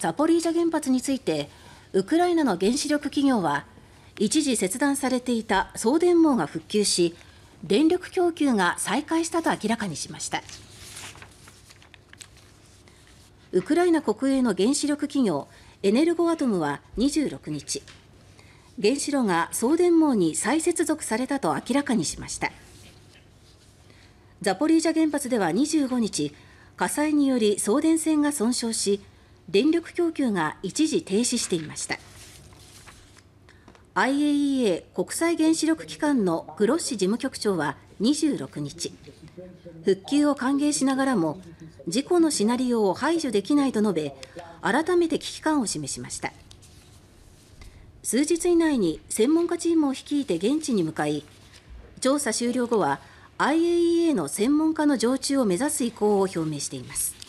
ザポリージャ原発についてウクライナの原子力企業は一時切断されていた送電網が復旧し電力供給が再開したと明らかにしました。ウクライナ国営の原子力企業エネルゴアトムは26日原子炉が送電網に再接続されたと明らかにしました。ザポリージャ原発では25日火災により送電線が損傷し電力供給が一時停止していました。IAEA 国際原子力機関のグロッシ事務局長は26日復旧を歓迎しながらも事故のシナリオを排除できないと述べ改めて危機感を示しました。数日以内に専門家チームを率いて現地に向かい調査終了後は IAEA の専門家の常駐を目指す意向を表明しています。